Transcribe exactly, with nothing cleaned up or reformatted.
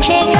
谁？